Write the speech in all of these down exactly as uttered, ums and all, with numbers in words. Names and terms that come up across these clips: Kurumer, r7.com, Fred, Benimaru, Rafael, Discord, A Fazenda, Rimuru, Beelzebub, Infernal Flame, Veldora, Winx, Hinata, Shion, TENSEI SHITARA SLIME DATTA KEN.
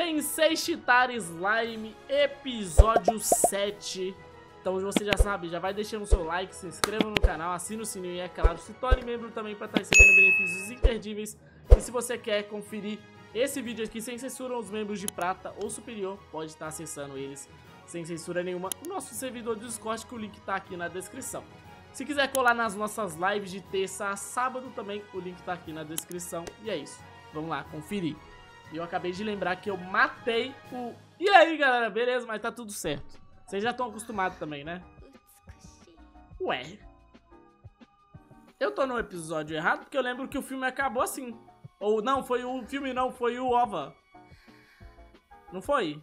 Tensei Shitara Slime, episódio sete. Então você já sabe, já vai deixando o seu like, se inscreva no canal, assina o sininho e é claro, se torne membro também para estar recebendo benefícios imperdíveis. E se você quer conferir esse vídeo aqui sem censura, os membros de prata ou superior pode estar acessando eles sem censura nenhuma. O nosso servidor do Discord, que o link está aqui na descrição. Se quiser colar nas nossas lives de terça a sábado também, o link está aqui na descrição. E é isso, vamos lá conferir. E eu acabei de lembrar que eu matei o... E aí, galera, beleza? Mas tá tudo certo. Vocês já estão acostumados também, né? Ué. Eu tô no episódio errado, porque eu lembro que o filme acabou assim. Ou não, foi o filme não, foi o OVA. Não foi?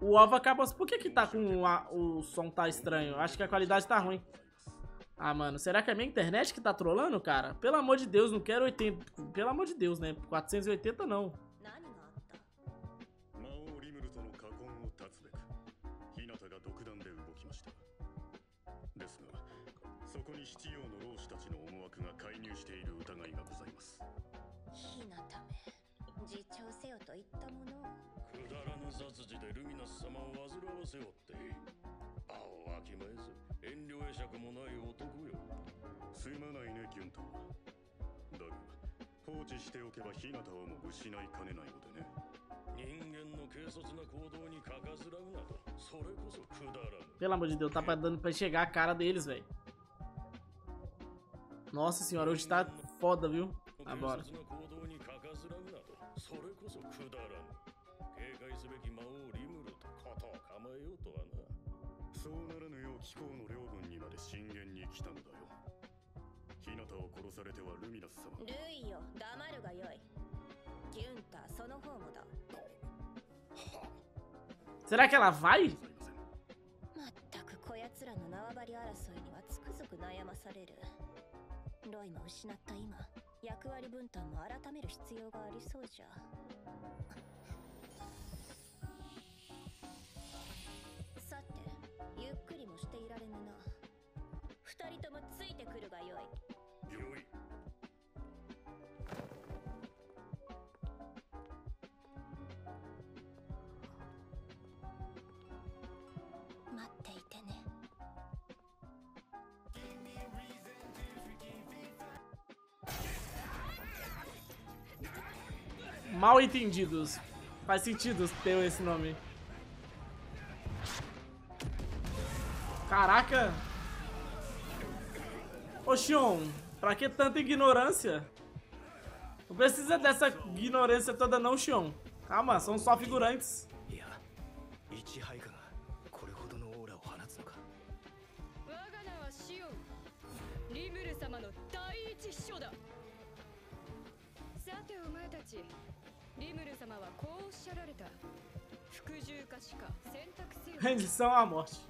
O OVA acabou assim. Por que que tá com a... o som tá estranho? Acho que a qualidade tá ruim. Ah, mano, será que é a minha internet que tá trolando, cara? Pelo amor de Deus, não quero oitenta... Pelo amor de Deus, né? quatrocentos e oitenta não. Pelo amor de Deus, tá dando pra chegar a cara deles, velho. Nossa senhora, hoje tá foda, viu? Agora. Será que ela vai? Mal entendidos. Faz sentido ter esse nome. Caraca. Ô Shion, pra que tanta ignorância? Não precisa dessa ignorância toda não, Shion. Calma, são só figurantes. Rendição à morte.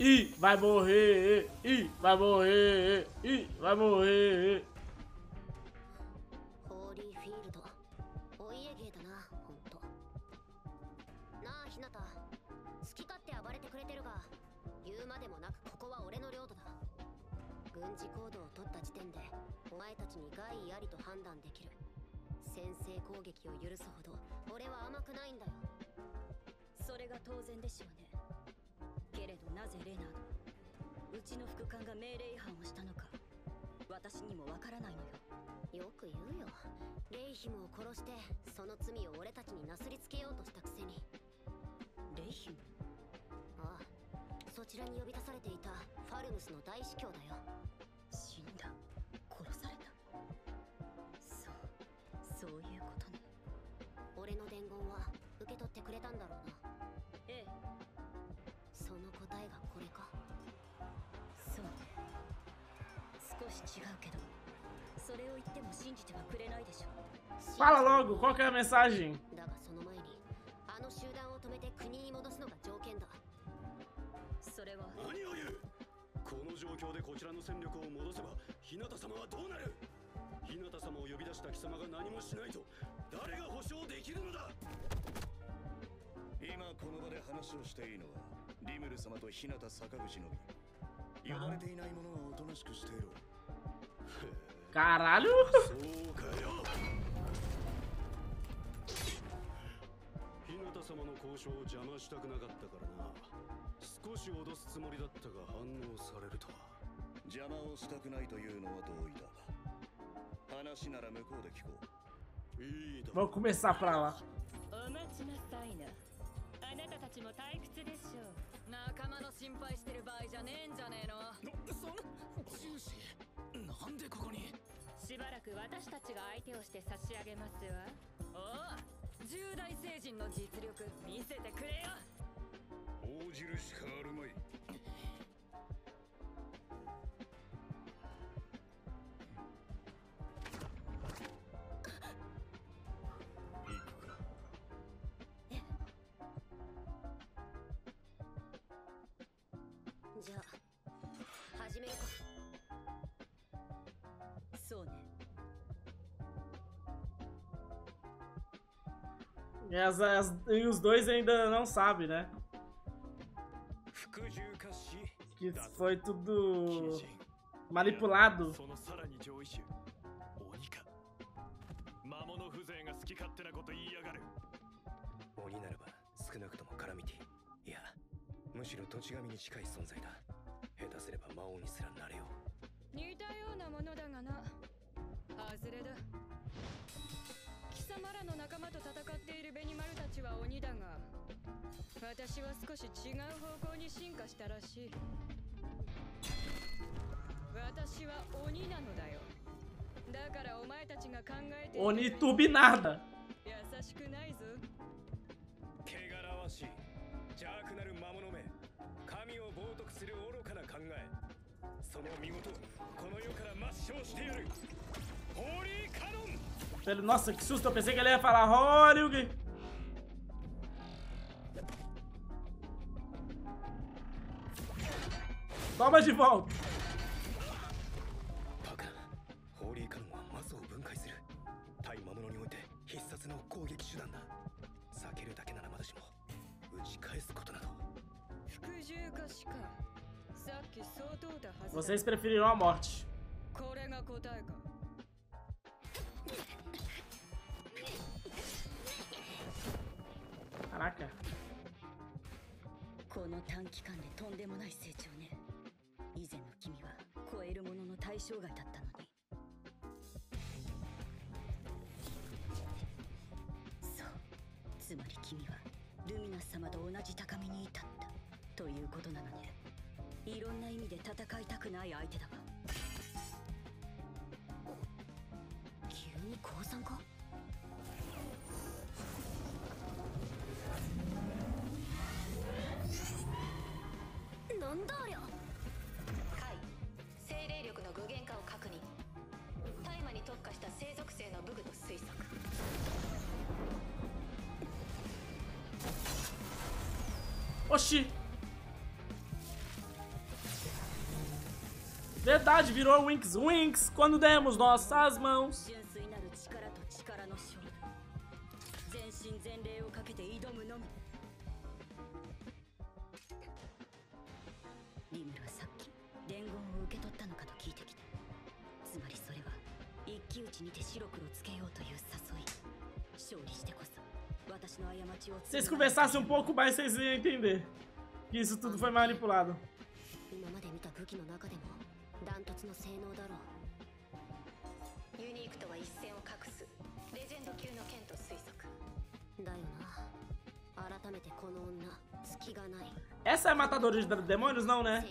Ih, vai morrer. Ih, vai morrer. Ih, vai morrer. Fala logo, qual que é a mensagem? 況でこちらの戦力を戻せば、日向様はどうなる？日向様を呼び出した貴様が何もしないと、誰が保証できるのだ？今この場で話をしていいのは、リムル様と日向坂口のみ。呼ばれていない者はおとなしくしていろ。Caralho! Vamos começar pra lá. E, as, as, e os dois ainda não sabem, né? Que foi tudo manipulado. Oni tube nada. Nossa, que susto! Eu pensei que ele ia falar Horyugen. Toma de volta. Vocês preferiram a morte. Caraca. Oxi! Verdade, virou Winx. Winx, quando demos nossas mãos. Se vocês conversassem um pouco mais, vocês iam entender que isso tudo foi manipulado. Essa é a matadora de demônios, não, né?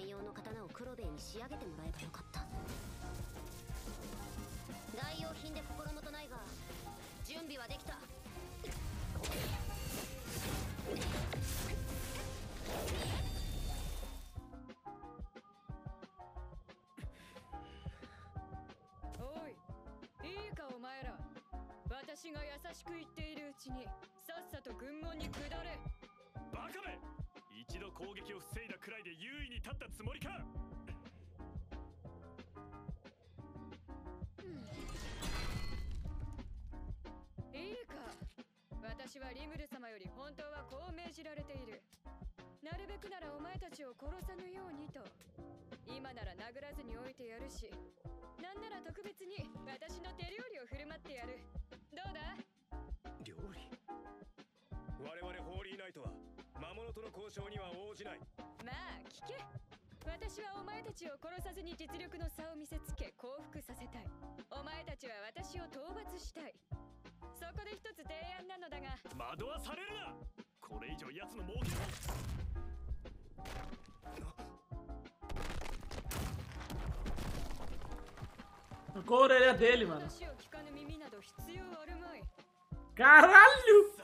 はリムル様より本当はこう命じられている。なるべくならお前たちを殺さぬようにと。今なら殴らずに置いてやるし、なんなら特別に私の手料理を振る舞ってやる。どうだ？料理？我々ホーリーナイトは魔物との交渉には応じない。まあ聞け。私はお前たちを殺さずに実力の差を見せつけ降伏させたい。お前たちは私を討伐したい。そこで一つ提案なのだが。惑わされるな。これ以上奴の儲けを。Qual a orelha dele, mano? Caralho!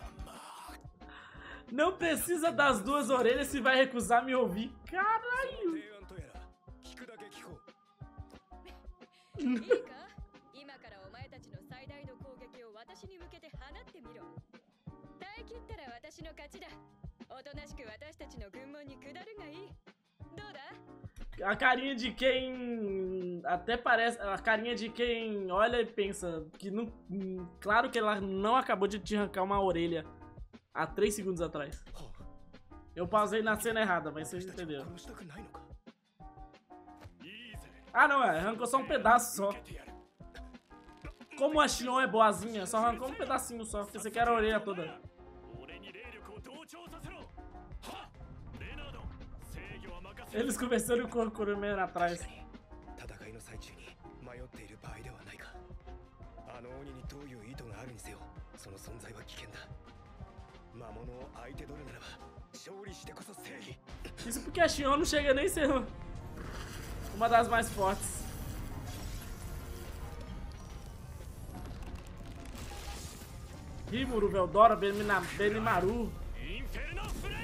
Não precisa das duas orelhas se vai recusar me ouvir. Caralho! A carinha de quem... Até parece... A carinha de quem olha e pensa que não... Claro que ela não acabou de te arrancar uma orelha há três segundos atrás. Eu pausei na cena errada, mas vocês entenderam. Ah não, é, arrancou só um pedaço só. Como a Shion é boazinha, só arrancou um pedacinho só, porque você quer a orelha toda. Eles conversando com o Kurumer atrás. Isso porque a Shion não chega nem a ser uma das mais fortes. Rimuru, Veldora, Benimaru. Infernal Flame!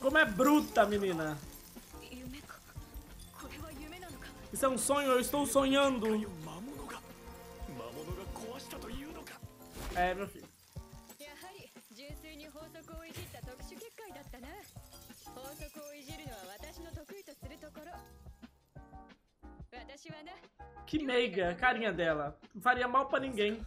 Como é bruta, menina. Isso é um sonho, eu estou sonhando. É, meu filho. Que meiga, carinha dela. Não faria mal pra ninguém.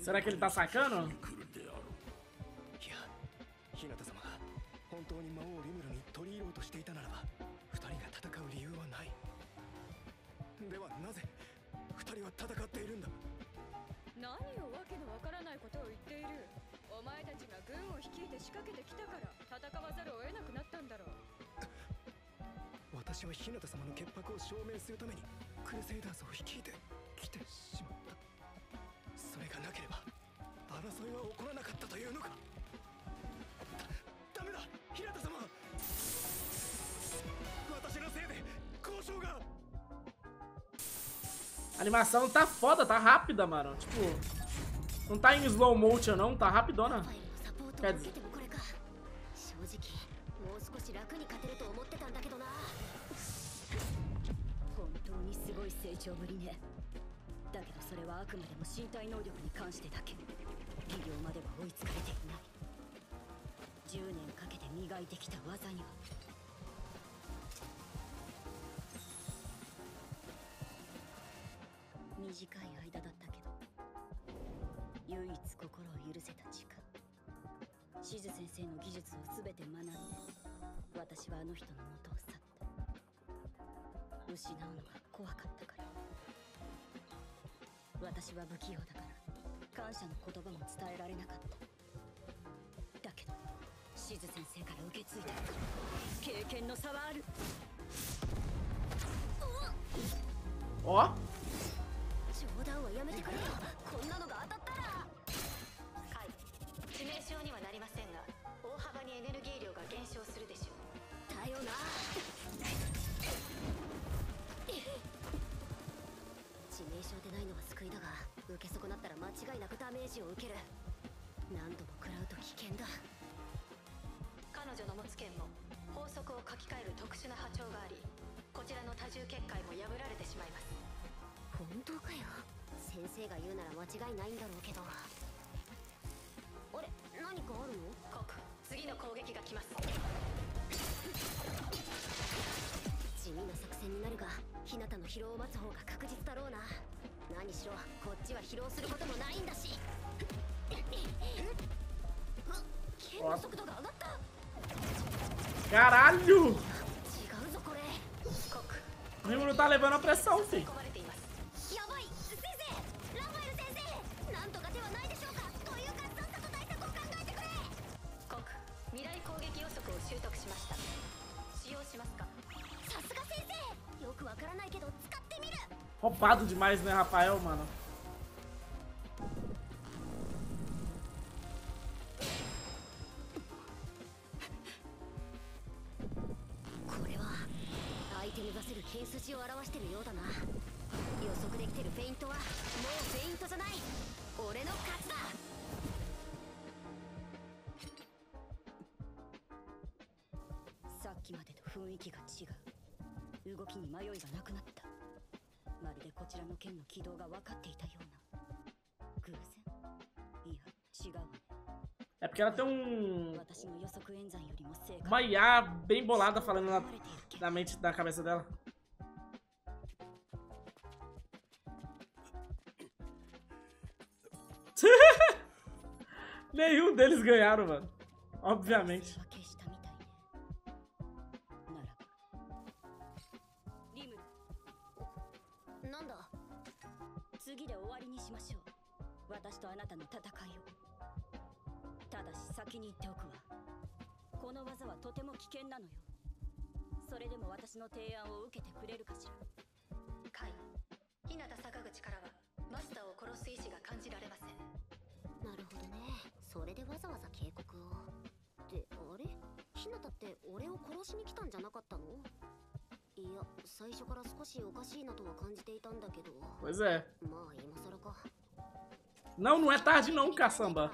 Será que ele tá sacando? A animação tá foda, tá rápida, mano. Tipo, não tá em slow motion, não. Tá rapidona. Quer dizer... Ó. Caralho! O Rimuru tá levando a pressão, filho. Roubado demais, né, Rafael, mano? É porque ela tem um... uma I A bem bolada falando na, na mente, da cabeça dela. Nenhum deles ganharam, mano. Obviamente. Pois é. Não, não é tarde não, caçamba.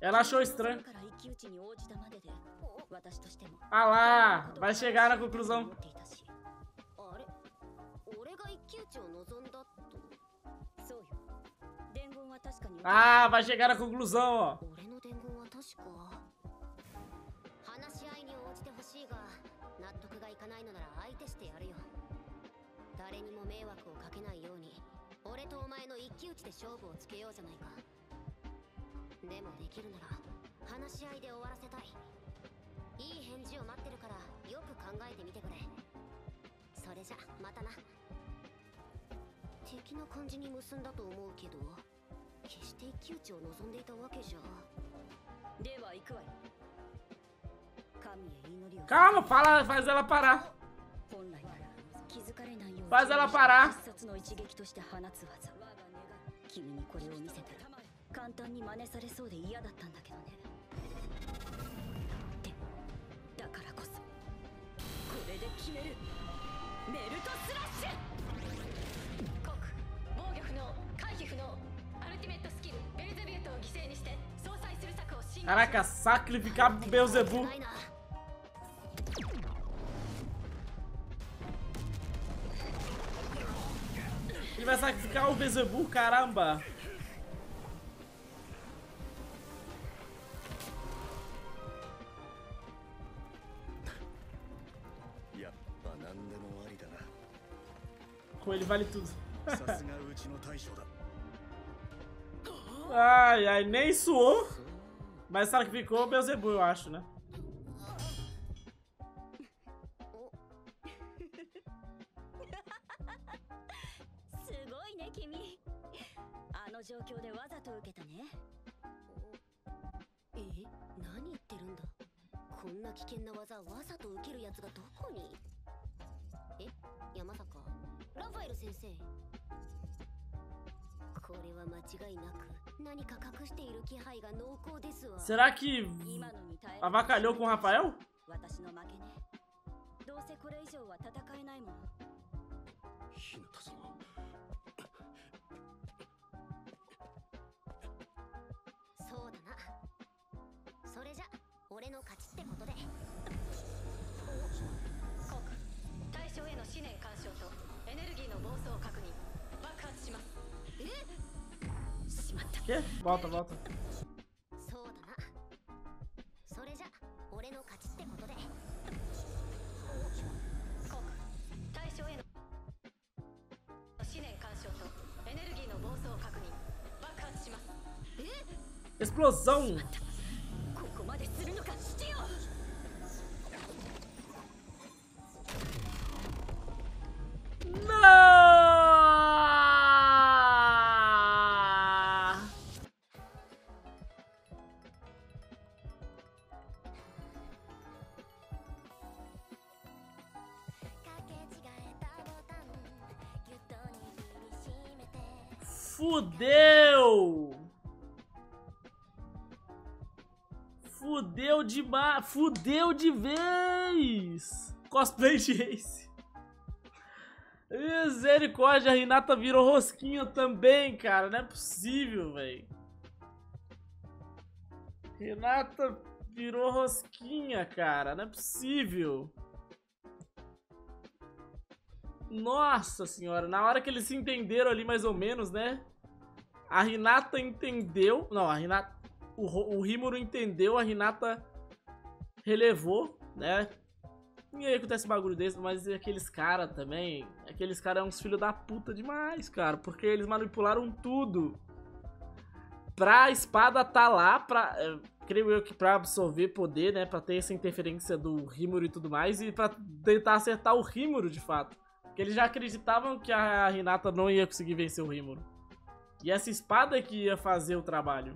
Ela achou estranho. Ah lá, vai chegar na conclusão. Ah, vai chegar na conclusão, ó. な感じに結んだと思うけど、決して一騎打ちを望んでいたわけじゃ。では行くわよ。神へ祈りを。Calma, fala, faz ela parar. Faz ela parar. Caraca, sacrificar o Beelzebub. Ele vai sacrificar o Beelzebub, caramba. Ele vale tudo. Ai, ai, nem suou. Mas sabe que ficou o Beelzebub, eu acho, né? Será que avacalhou com o Rafael? Que? Volta, volta. Explosão. Fudeu! Fudeu de ba... Fudeu de vez! Cosplay de Ace. Misericórdia, a Hinata virou rosquinha também, cara. Não é possível, velho. Hinata virou rosquinha, cara. Não é possível. Nossa senhora, na hora que eles se entenderam ali mais ou menos, né? A Hinata entendeu. Não, a Hinata... O, o Rimuru entendeu, a Hinata relevou, né? E aí acontece um bagulho desse, mas aqueles caras também... Aqueles caras são uns filhos da puta demais, cara. Porque eles manipularam tudo. Pra espada tá lá, pra... É, creio eu que pra absorver poder, né? Pra ter essa interferência do Rimuru e tudo mais. E pra tentar acertar o Rimuru, de fato. Porque eles já acreditavam que a Hinata não ia conseguir vencer o Rimuru. E essa espada que ia fazer o trabalho.